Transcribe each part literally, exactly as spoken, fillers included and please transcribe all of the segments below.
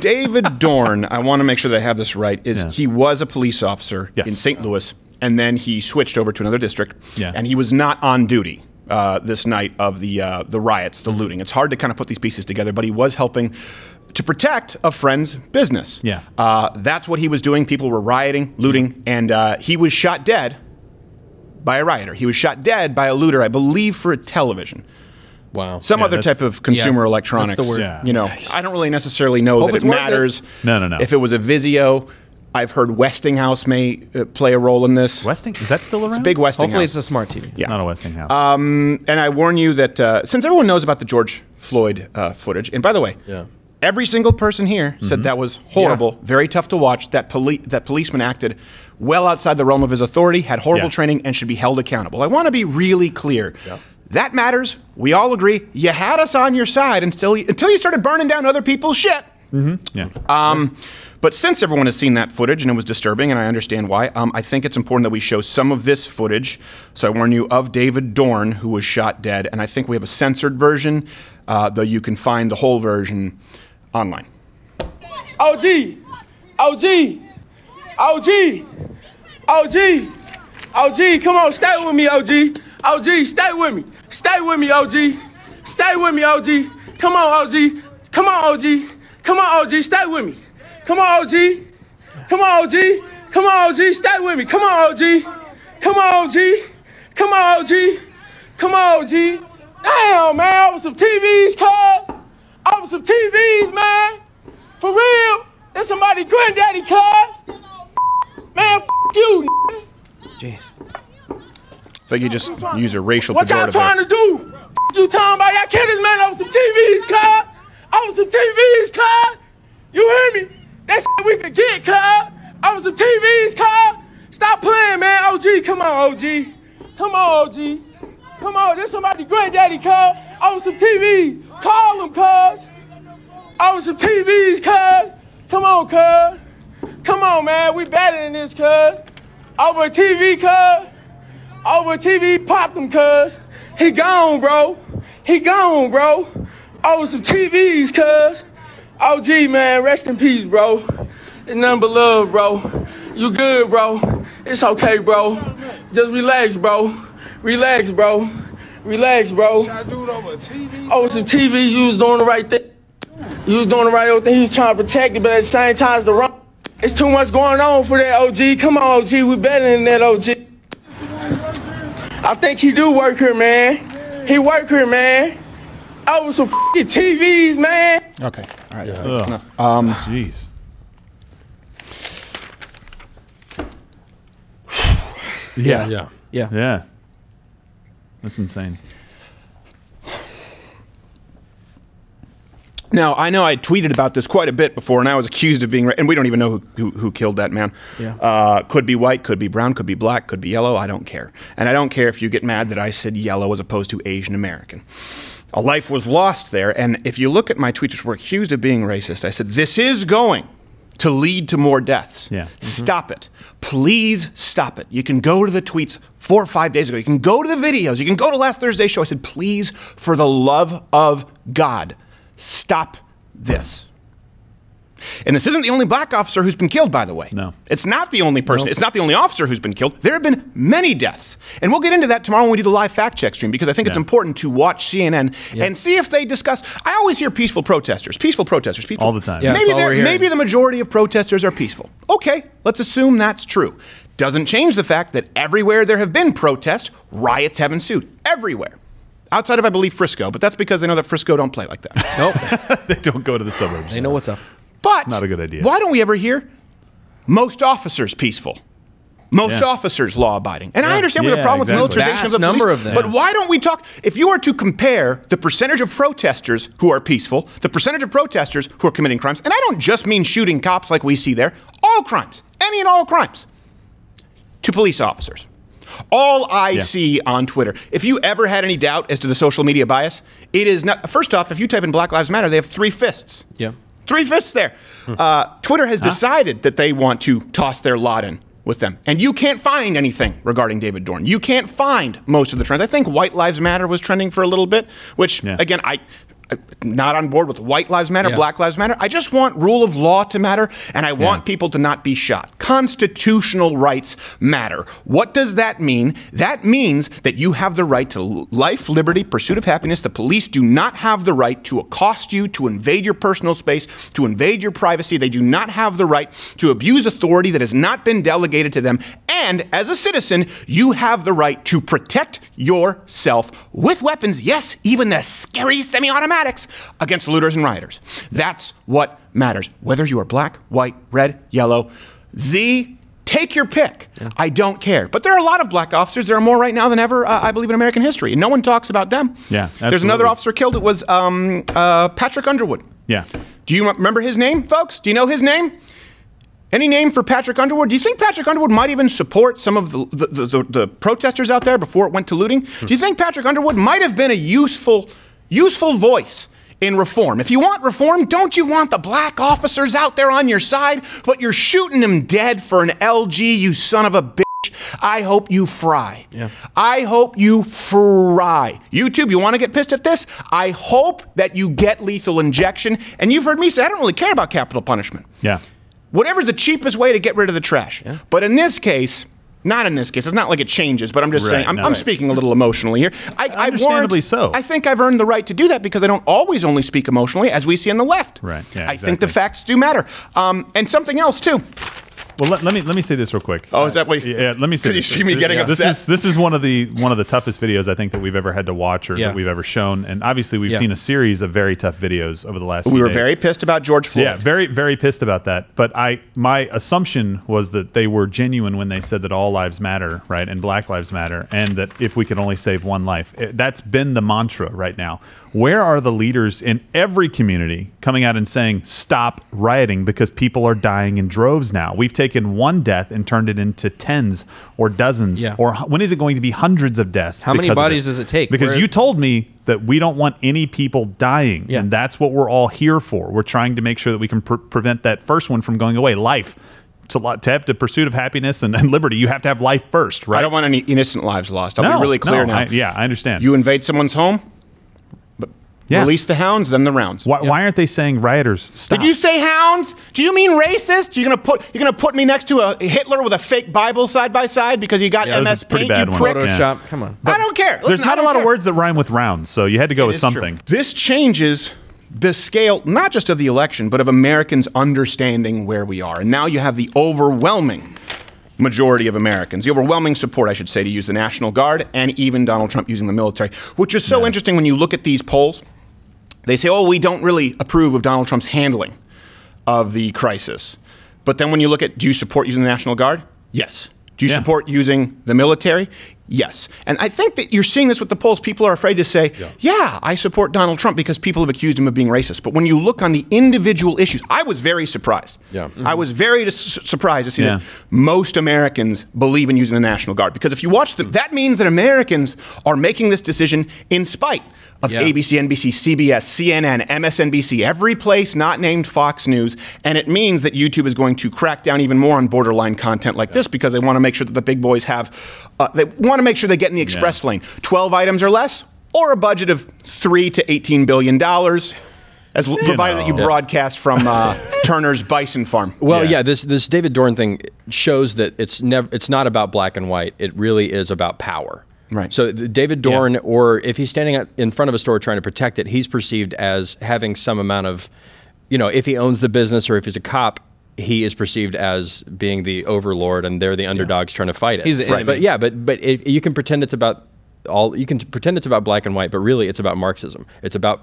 David Dorn, I want to make sure that I have this right, is yeah. he was a police officer yes. in Saint Louis, and then he switched over to another district, yeah. and he was not on duty uh, this night of the, uh, the riots, the mm-hmm. looting. It's hard to kind of put these pieces together, but he was helping to protect a friend's business. Yeah. Uh, that's what he was doing. People were rioting, looting, mm-hmm. and uh, he was shot dead by a rioter. He was shot dead by a looter, I believe, for a television. Wow. Some yeah, other type of consumer yeah, electronics. That's the word. Yeah. You know, I don't really necessarily know Hope that it matters. It. No, no, no. If it was a Vizio, I've heard Westinghouse may uh, play a role in this. Westinghouse? Is that still around? It's a big Westinghouse. Hopefully it's a smart T V. It's yeah. not a Westinghouse. Um, and I warn you that uh, since everyone knows about the George Floyd uh, footage, and by the way, yeah. every single person here mm-hmm. said that was horrible, yeah. very tough to watch, that, poli that policeman acted well outside the realm of his authority, had horrible yeah. training, and should be held accountable. I want to be really clear. Yeah. That matters. We all agree. You had us on your side until you, until you started burning down other people's shit. Mm-hmm. Yeah. Um, but since everyone has seen that footage and it was disturbing, and I understand why, um, I think it's important that we show some of this footage. So I warn you of David Dorn, who was shot dead, and I think we have a censored version, uh, though you can find the whole version online. O G, O G, O G, O G, O G, come on, stay with me, O G. O G, stay with me. Stay with me, O G. Stay with me, O G. Come on, O G. Come on, O G. Come on, O G. Stay with me. Come on, O G. Come on, O G. Come on, O G. Stay with me. Come on, O G. Come on, O G. Come on, O G. Come on, O G. Damn, man. Over some T Vs, cuz. Over some T Vs, man. For real. That's somebody's granddaddy, cuz. Man, f*** you, jeez. It's like you just use a racial what pejorative. What y'all trying to do? F you talking about y'all kids, man, over some T Vs, cuz. Over some T Vs, cuz. You hear me? That shit we can get, cuz. Over some T Vs, cuz. Stop playing, man. O G, come on, O G. Come on, O G. Come on, there's somebody granddaddy, cuz. Over some T Vs. Call him, cuz. Over some T Vs, cuz. Come on, cuz. Come on, man. We better than this, cuz. Over a T V, cuz. Over T V, pop them, cuz. He gone, bro. He gone, bro. Over some T Vs, cuz. O G, man, rest in peace, bro. It's nothing but love, bro. You good, bro. It's okay, bro. Just relax, bro. Relax, bro. Relax, bro. Over some T V, you was doing the right thing. You was doing the right old thing. He was trying to protect it, but at the same time, it's the wrong. It's too much going on for that, O G. Come on, O G. We better than that, O G. I think he do work here, man. He work here, man. Over some f***ing T Vs, man. Okay, all right, yeah. that's enough. Um, Jeez. Yeah. yeah, yeah, yeah, yeah. That's insane. Now, I know I tweeted about this quite a bit before, and I was accused of being, and we don't even know who, who, who killed that man. Yeah. Uh, could be white, could be brown, could be black, could be yellow, I don't care. And I don't care if you get mad that I said yellow as opposed to Asian American. A life was lost there, and if you look at my tweets, which were accused of being racist, I said, this is going to lead to more deaths. Yeah. Stop mm-hmm. it. Please stop it. You can go to the tweets four or five days ago. You can go to the videos. You can go to last Thursday's show. I said, please, for the love of God, stop this. And this isn't the only black officer who's been killed, by the way. No. It's not the only person. Nope. It's not the only officer who's been killed. There have been many deaths. And we'll get into that tomorrow when we do the live fact check stream, because I think yeah. it's important to watch C N N yeah. and see if they discuss. I always hear peaceful protesters, peaceful protesters. People. All the time. Yeah, maybe, all maybe the majority of protesters are peaceful. Okay, let's assume that's true. Doesn't change the fact that everywhere there have been protests, riots have ensued. Everywhere. Outside of, I believe, Frisco, but that's because they know that Frisco don't play like that. Nope. They don't go to the suburbs. They know what's up. But it's not a good idea. Why don't we ever hear most officers peaceful, most yeah. officers law-abiding? And yeah. I understand yeah, we have a problem exactly. with the militarization Vast of the number police, of them. But why don't we talk? If you are to compare the percentage of protesters who are peaceful, the percentage of protesters who are committing crimes, and I don't just mean shooting cops like we see there, all crimes, any and all crimes, to police officers. All I yeah. see on Twitter, if you ever had any doubt as to the social media bias, it is not. First off, if you type in Black Lives Matter, they have three fists. Yeah. Three fists there. Hmm. Uh, Twitter has huh? decided that they want to toss their lot in with them. And you can't find anything regarding David Dorn. You can't find most of the trends. I think White Lives Matter was trending for a little bit, which, yeah. again, I not on board with white lives matter, yeah. black lives matter. I just want rule of law to matter, and I want yeah. people to not be shot. Constitutional rights matter. What does that mean? That means that you have the right to life, liberty, pursuit of happiness. The police do not have the right to accost you, to invade your personal space, to invade your privacy. They do not have the right to abuse authority that has not been delegated to them. And as a citizen, you have the right to protect yourself with weapons, yes, even the scary semi-automatics, against looters and rioters. That's what matters. Whether you are black, white, red, yellow, Z, take your pick. Yeah. I don't care. But there are a lot of black officers. There are more right now than ever, uh, I believe, in American history. And no one talks about them. Yeah, absolutely. There's another officer killed. It was um, uh, Patrick Underwood. Yeah. Do you remember his name, folks? Do you know his name? Any name for Patrick Underwood? Do you think Patrick Underwood might even support some of the, the, the, the, the protesters out there before it went to looting? Hmm. Do you think Patrick Underwood might have been a useful, useful voice in reform? If you want reform, don't you want the black officers out there on your side? But you're shooting them dead for an L G, you son of a bitch. I hope you fry. Yeah. I hope you fry. YouTube, you want to get pissed at this? I hope that you get lethal injection. And you've heard me say, I don't really care about capital punishment. Yeah. Whatever's the cheapest way to get rid of the trash. Yeah. But in this case, not in this case, it's not like it changes, but I'm just right, saying, I'm, no, I'm right. speaking a little emotionally here. I, Understandably I so. I think I've earned the right to do that because I don't always only speak emotionally, as we see on the left. Right. Yeah, I exactly. think the facts do matter. Um, and something else, too. Well, let, let me let me say this real quick. Oh, is that what? You, yeah, let me say. Can this. You see me this, getting yeah. upset? This is this is one of the one of the toughest videos I think that we've ever had to watch or yeah. that we've ever shown. And obviously, we've yeah. seen a series of very tough videos over the last. We few were days. very pissed about George Floyd. Yeah, very very pissed about that. But I my assumption was that they were genuine when they said that all lives matter, right, and Black lives matter, and that if we could only save one life, it, that's been the mantra right now. Where are the leaders in every community coming out and saying stop rioting because people are dying in droves now? We've taken taken one death and turned it into tens or dozens yeah. or when is it going to be hundreds of deaths? How many bodies does it take? Because Where you told me that we don't want any people dying yeah. and that's what we're all here for. We're trying to make sure that we can pre prevent that first one from going away. Life. It's a lot to have the pursuit of happiness and, and liberty. You have to have life first, right? I don't want any innocent lives lost. I'll no, be really clear no, now. I, yeah, I understand. You invade someone's home? Yeah. Release the hounds, then the rounds. Why, yeah. why aren't they saying rioters? Stop. Did you say hounds? Do you mean racist? You're gonna put you're gonna put me next to a Hitler with a fake Bible side by side because you got yeah, M S Paint, you prick. Photoshop. Come on. But I don't care. Listen, there's not a lot care. of words that rhyme with rounds, so you had to go it with something. True. This changes the scale, not just of the election, but of Americans understanding where we are. And now you have the overwhelming majority of Americans, the overwhelming support, I should say, to use the National Guard and even Donald Trump using the military, which is so yeah. interesting when you look at these polls. They say, oh, we don't really approve of Donald Trump's handling of the crisis. But then when you look at, do you support using the National Guard? Yes. Do you yeah. support using the military? Yes. And I think that you're seeing this with the polls. People are afraid to say, yeah. yeah, I support Donald Trump because people have accused him of being racist. But when you look on the individual issues, I was very surprised. Yeah. Mm-hmm. I was very surprised to see yeah. that most Americans believe in using the National Guard. Because if you watch them, mm-hmm. that means that Americans are making this decision in spite of yeah. A B C, N B C, C B S, C N N, M S N B C, every place not named Fox News. And it means that YouTube is going to crack down even more on borderline content like yeah. this because they want to make sure that the big boys have, uh, they want to make sure they get in the express yeah. lane. twelve items or less, or a budget of three to eighteen billion dollars, as you provided know. that you broadcast from uh, Turner's Bison Farm. Well, yeah. yeah, this this David Dorn thing shows that it's never it's not about black and white. It really is about power. Right. So David Dorn, yeah. or if he's standing in front of a store trying to protect it, he's perceived as having some amount of, you know, if he owns the business or if he's a cop, he is perceived as being the overlord and they're the underdogs yeah. trying to fight it. He's the right. But yeah, but but it, you can pretend it's about all. You can pretend it's about black and white, but really it's about Marxism. It's about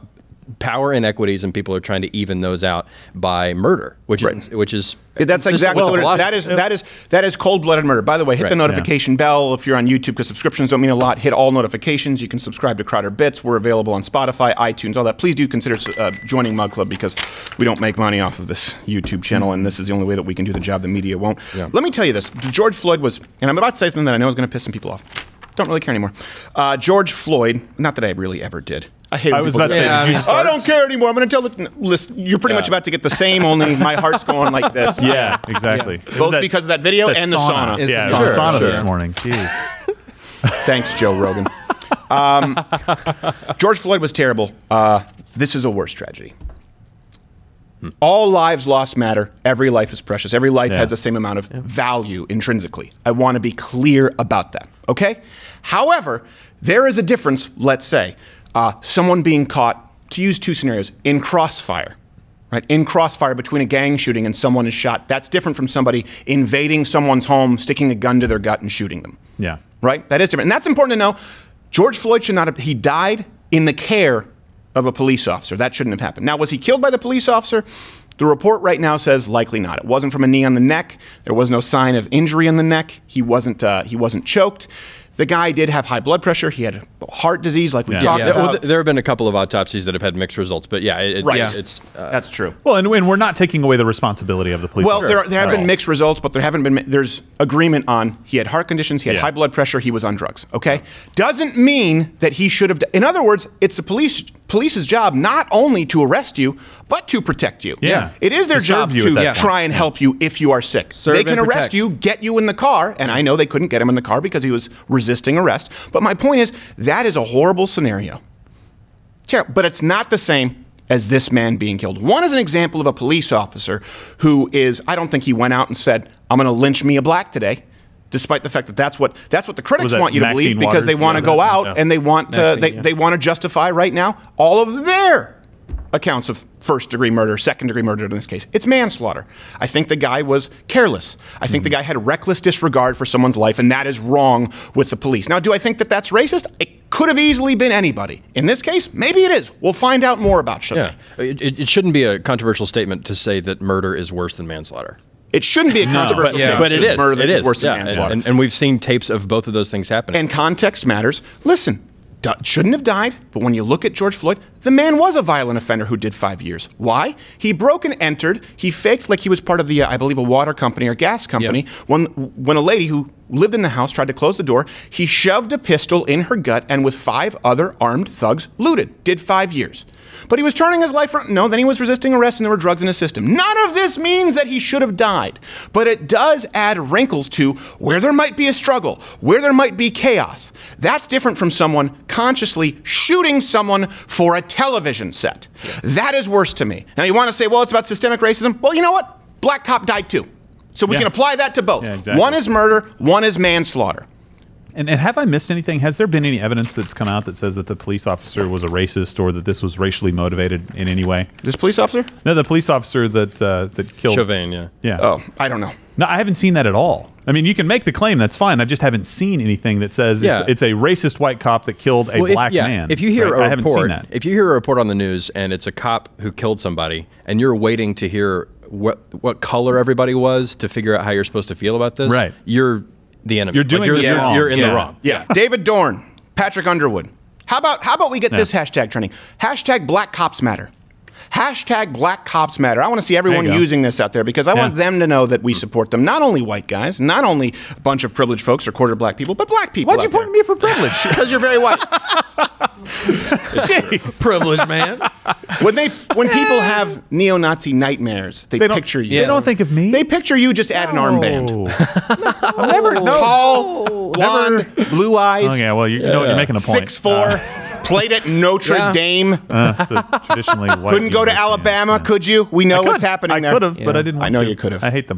power inequities, and people are trying to even those out by murder, which right. is which is yeah, that's exactly what it is. That is that is that is cold-blooded murder. By the way, hit right. the notification yeah. bell if you're on YouTube, because subscriptions don't mean a lot. Hit all notifications. You can subscribe to Crowder Bits. We're available on Spotify, iTunes, all that. Please do consider uh, joining Mug Club, because we don't make money off of this YouTube channel, and this is the only way that we can do the job the media won't. Yeah. Let me tell you this: George Floyd was, and I'm about to say something that I know is going to piss some people off. Don't really care anymore. Uh, George Floyd, not that I really ever did. I hate. I was about to say, did you start? I don't care anymore. I'm going to tell the listen. You're pretty yeah. much about to get the same. Only my heart's going like this. Yeah, exactly. Yeah. Both that, because of that video that and the sauna. sauna. Yeah, the sauna, it was the sauna sure. this morning. Jeez. Thanks, Joe Rogan. Um, George Floyd was terrible. Uh, This is a worse tragedy. Hmm. All lives lost matter. Every life is precious. Every life yeah. has the same amount of yeah. value intrinsically. I want to be clear about that, okay? However, there is a difference, let's say, uh, someone being caught, to use two scenarios, in crossfire, right? In crossfire between a gang shooting and someone is shot. That's different from somebody invading someone's home, sticking a gun to their gut and shooting them. Yeah. Right? That is different. And that's important to know. George Floyd should not have, he died in the care of a police officer. That shouldn't have happened. Now, was he killed by the police officer? The report right now says likely not. It wasn't from a knee on the neck. There was no sign of injury on the neck. He wasn't, uh, he wasn't choked. The guy did have high blood pressure. He had heart disease, like we yeah, talked yeah. about. There, there have been a couple of autopsies that have had mixed results, but yeah, it, right. yeah it's, uh, that's true. Well, and, and we're not taking away the responsibility of the police. Well, there, are, there have been all. mixed results, but there haven't been. There's agreement on he had heart conditions, he had yeah. high blood pressure, he was on drugs. Okay, doesn't mean that he should have. In other words, it's the police police's job not only to arrest you, but to protect you. Yeah, yeah. it is their to job to yeah. try and yeah. help you if you are sick. Serve they can arrest protect. you, get you in the car, and I know they couldn't get him in the car because he was resisting. Resisting arrest. But my point is, that is a horrible scenario. Terrible. But it's not the same as this man being killed. One is an example of a police officer who is, I don't think he went out and said, I'm going to lynch me a black today, despite the fact that that's what, that's what the critics want you to believe, because they want to go out and they want to, they, they want to justify right now all of their accounts of first degree murder, second degree murder in this case. It's manslaughter. I think the guy was careless. I think mm-hmm. the guy had reckless disregard for someone's life, and that is wrong with the police. Now, do I think that that's racist? It could have easily been anybody. In this case, maybe it is. We'll find out more about Chauvin. Yeah. It, it shouldn't be a controversial statement to say that murder is worse than manslaughter. It shouldn't be a controversial no, statement, but, yeah, but it is. Murder it is. is worse yeah, than manslaughter. And, and we've seen tapes of both of those things happening. And context matters. Listen. Shouldn't have died, but when you look at George Floyd, the man was a violent offender who did five years. Why? He broke and entered. He faked like he was part of the, uh, I believe, a water company or gas company. Yep. When, when a lady who lived in the house tried to close the door, he shoved a pistol in her gut and with five other armed thugs looted. Did five years. But he was turning his life around. No, then he was resisting arrest and there were drugs in his system. None of this means that he should have died. But it does add wrinkles to where there might be a struggle, where there might be chaos. That's different from someone consciously shooting someone for a television set. Yeah. That is worse to me. Now you want to say, well, it's about systemic racism. Well, you know what? Black cop died too. So we yeah. can apply that to both. Yeah, exactly. One is murder, one is manslaughter. And, and have I missed anything? Has there been any evidence that's come out that says that the police officer was a racist or that this was racially motivated in any way? This police officer? No, the police officer that uh, that killed Chauvin. Yeah. Yeah. Oh, I don't know. No, I haven't seen that at all. I mean, you can make the claim, that's fine. I just haven't seen anything that says yeah. it's, it's a racist white cop that killed a well, if, black yeah, man. If you hear right? a I haven't report, seen that. If you hear a report on the news and it's a cop who killed somebody, and you're waiting to hear what what color everybody was to figure out how you're supposed to feel about this, right? You're the enemy. You're doing like you're, this you're, wrong. You're in yeah. the wrong. Yeah. yeah. David Dorn, Patrick Underwood. How about how about we get yeah. this hashtag trending? Hashtag Black Cops Matter. Hashtag Black Cops Matter. I want to see everyone using this out there because I yeah. want them to know that we support them. Not only white guys, not only a bunch of privileged folks or quarter black people, but black people. Why'd you point me for privilege? Because you're very white. Privileged man. When they when people have neo-Nazi nightmares, they, they picture you. Yeah. They don't think of me. They picture you just add no. an armband. No. Never, no. Tall, blonde, Never. blue eyes. Oh yeah, well you, yeah, you know yeah. you're making a point. Six four. Uh. Played at Notre yeah. Dame. Uh, so traditionally white. Couldn't go to Alabama, yeah. could you? We know what's happening I there. I could have, yeah. but I didn't want I know to. you could have. I hate them.